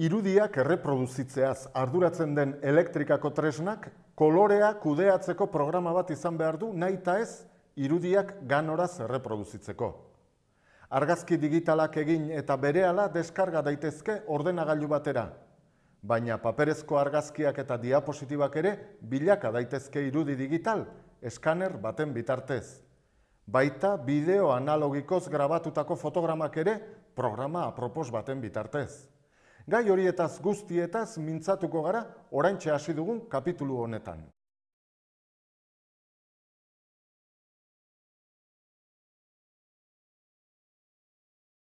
Irudiak erreproduzitzeaz arduratzen den elektrikako tresnak kolorea kudeatzeko programa bat izan behar du nahita ez irudiak ganoraz erreproduzitzeko. Argazki digitalak egin eta berehala deskarga daitezke ordenagailu batera, baina paperezko argazkiak eta diapositibak ere bilaka daitezke irudi digital eskaner baten bitartez. Baita bideo analogikoz grabatutako fotogramak ere programa apropos baten bitartez. Gai horietaz guztietaz mintzatuko gara oraintxe hasi dugun kapitulu honetan.